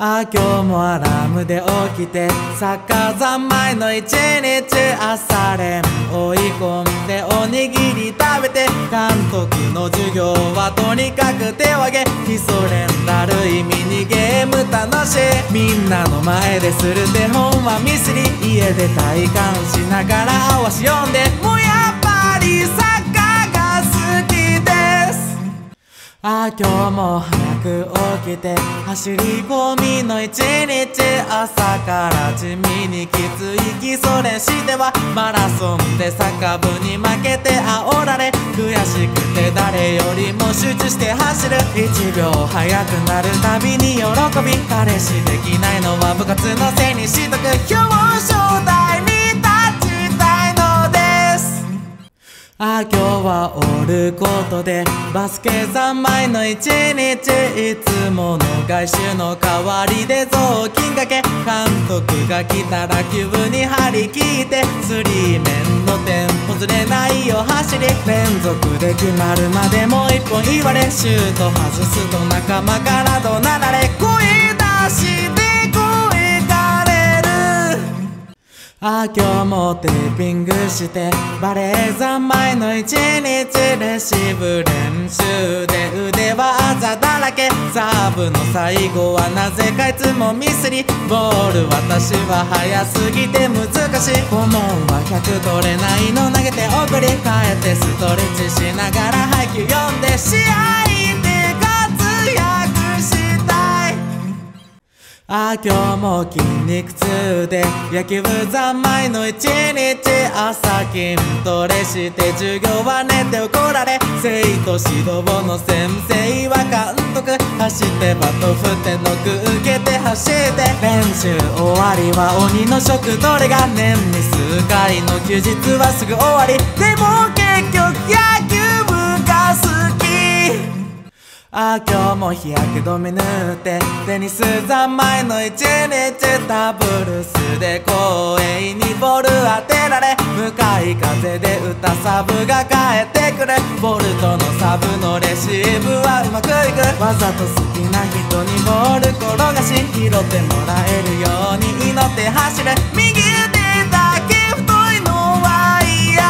ああ今日もアラームで起きて、逆ざまいの一日、朝練追い込んでおにぎり食べて、監督の授業はとにかく手を挙げ、基礎練だるいミニゲーム楽しい、みんなの前でする手本はミスリ、家で体感しながら合わし読んで、もうやっぱりサッカーが好きです。ああ今日も起きて走り込みの一日、朝から地味にきつい基礎練しては、マラソンでサッカー部に負けて煽られ、悔しくて誰よりも集中して走る、1秒速くなるたびに喜び、彼氏できないのは部活のせいにしとく、表彰台に立ちたいのです。ああ今日はおることでバスケ三昧の一日、いつもの外周の代わりで雑巾掛け、監督が来たら急に張り切って、スリー面のテンポずれないよ走り、連続で決まるまでもう一本言われ、シュート外すと仲間から怒鳴られ、声出してああ今日もテーピングしてバレー三昧の一日、レシーブ練習で腕はあざだらけ、サーブの最後はなぜかいつもミスり、ボール私は速すぎて難しい、顧問は100取れないの投げて送り、帰ってストレッチしながら配球読んで、試合で活躍したい。ああ今日も筋肉痛で野球部三昧の一日、朝筋トレして授業は寝て怒られ、生徒指導の先生は監督、走ってバット振ってノック受けて走って、練習終わりは鬼の食トレが、年に数回の休日はすぐ終わり、でも結局野球部が好き。ああ今日も日焼け止め塗ってテニス三昧の一日、ダブルスで公園にボール当てられ、向かい風で打ったサブが返ってくる、ボルトのサブのレシーブはうまくいく、わざと好きな人にボール転がし、拾ってもらえるように祈って走る、右手だけ太いのは嫌。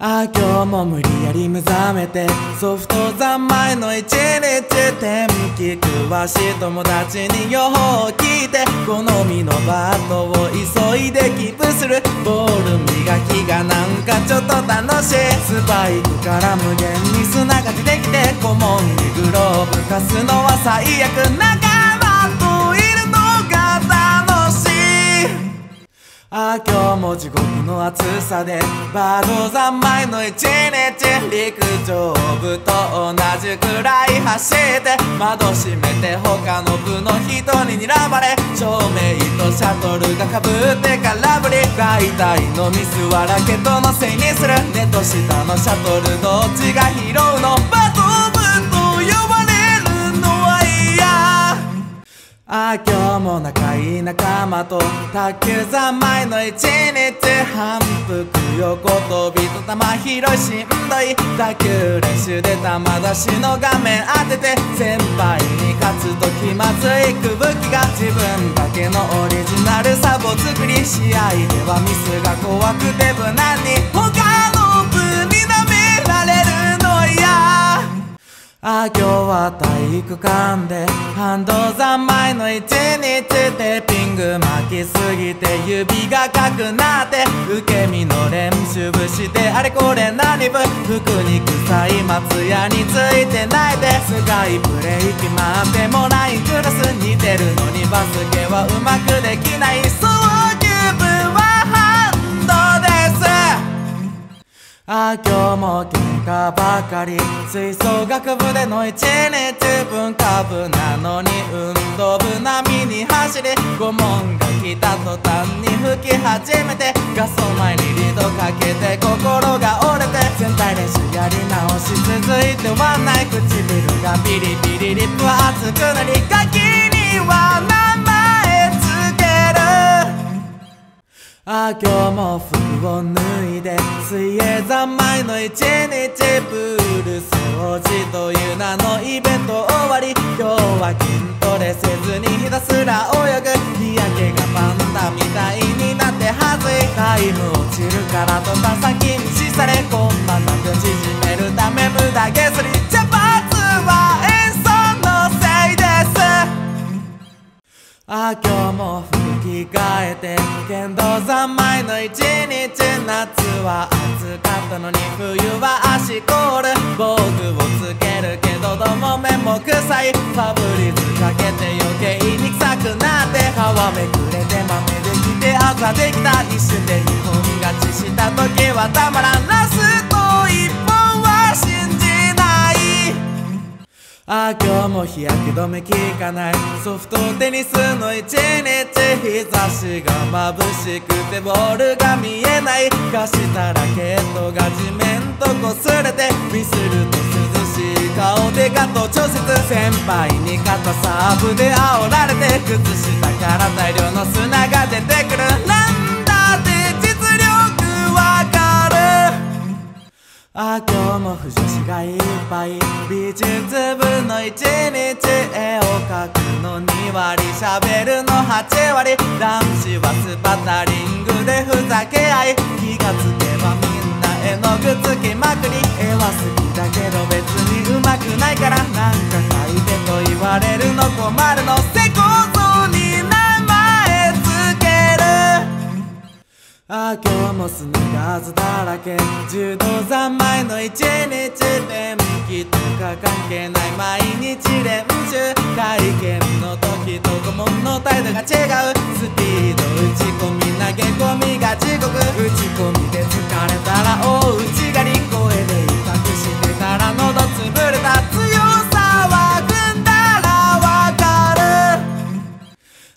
ああ今日も無理やり目覚めてソフト三昧の一日、天気詳しい友達に予報を聞いて、好みのバットを急いでキープする、ボール磨きがなんかちょっと楽しい、スパイクから無限に砂が出てきて、顧問にグローブ貸すのは最悪、仲間といるのが楽しい。ああ今日も地獄の暑さでバード三昧の一日、陸上部と同じくらい走って、窓閉めて他の部の人に睨まれ、照明とシャトルがかぶって空振り、大体のミスはラケットのせいにする、ネット下のシャトルどっちが拾うの、バト部と呼ばれるのは嫌。ああ今日も仲いい仲間と卓球三昧の一日、反復横跳びと玉拾いしんどい、卓球練習で玉出しの画面当てて、先輩に勝つと気まずい空気が、自分だけのオリジナルサブを作り、試合ではミスが怖くて無難に他の部に舐められるの嫌。ああ今日は体育館でハンド三昧の一日、テーピング巻きすぎて指が赤くなって、受け身の練習部してあれこれ何部、服に臭い松屋について泣いて、スカイプレイ決まってもないクラス、似てるのにバスケはうまくできない、送球部はハンドです。ああ今日も喧嘩ばかり、吹奏楽部での一日、文化部なのに運動部並みに走り、顧問が来た途端に吹き始めて、合奏前にリードかけて心が折れて、全体練習やり直し続いてはない、唇がビリビリ、リップは熱くなり、ガキには名前つける。ああ今日も服を脱いで水泳三昧の一日、プール掃除という名のイベント終わり、今日は筋トレそれせずにひたすら泳ぐ。日焼けがパンダみたいになってはずい。タイム落ちるからとか先に視されこんな伸びを縮めるため無駄げすり。じゃまずは演奏のせいです。ああ今日も服着替えて剣道三昧の一日。夏は暑かったのに冬は足凍る。防具をつけるけどどうも面目臭い。ファブリーズかけて余計に臭くなって皮めくれて豆できてあざできた。一瞬で日本勝ちした時はたまらん。ラスト一本は信じない。ああ今日も日焼け止め効かない。ソフトテニスの一日日差しが眩しくてボールが見えない。かしたラケットが地面と擦れてミスると涼しい顔でガッと調節。先輩に肩サーブで煽られて靴下から大量の砂が出てくる。なんだって実力わかる。ああ今日も不女子がいっぱい。美術部の一日絵を描くの2割喋るの8割。男子はスパタリングでふざけ合い。気がつけばみんな絵の具つきまくり。絵は好きだけど別にうまくないからなんか書いてと言われるの困るの。成功像に名前つける。ああ今日もスニーカーズだらけ。柔道三昧の一日。天気とか関係ない毎日練習。体験の時と顧問の態度が違う。スピード打ち込み投げ込みが地獄。打ち込みで疲れたら大内刈り。声で威嚇してたら喉つぶれた。強さは組んだらわかる。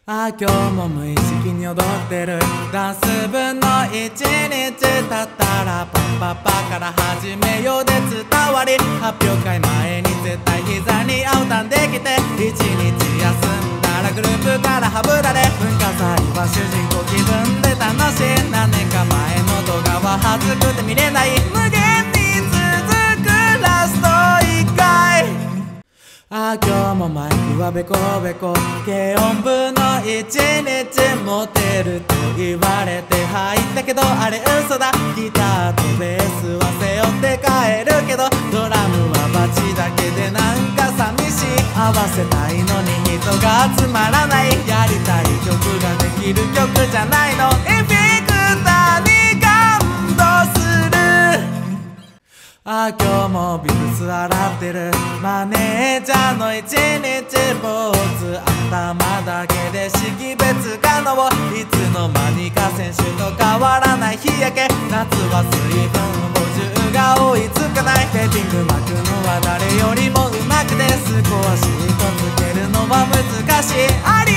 ああ今日も無意識に踊ってる。ダンス部の一日たったらパッパッパから始めようで伝わり。発表会前に絶対膝に青たんできて。一日休んグループからはぶられ。文化祭は主人公気分で楽しい。何年か前の動画は恥ずくて見れない。無限に続くラスト1回。ああ今日もマイクはベコベコ。軽音部の一日モテると言われて入ったけどあれ嘘だ。ギターとベースは背負って帰るけどドラムはバチだけでなんか寂しい。合わせたいのに人が集まらない。やりたい曲ができる曲じゃないの。エフェクターに感動する。ああ今日もビブス洗ってる。マネージャーの一日坊主。頭だけで識別可能。いつの間にか選手と変わらない日焼け。夏は水分補充が追いつかない。テーピング巻くのは誰よりも上手くて少しつけるのは難しい。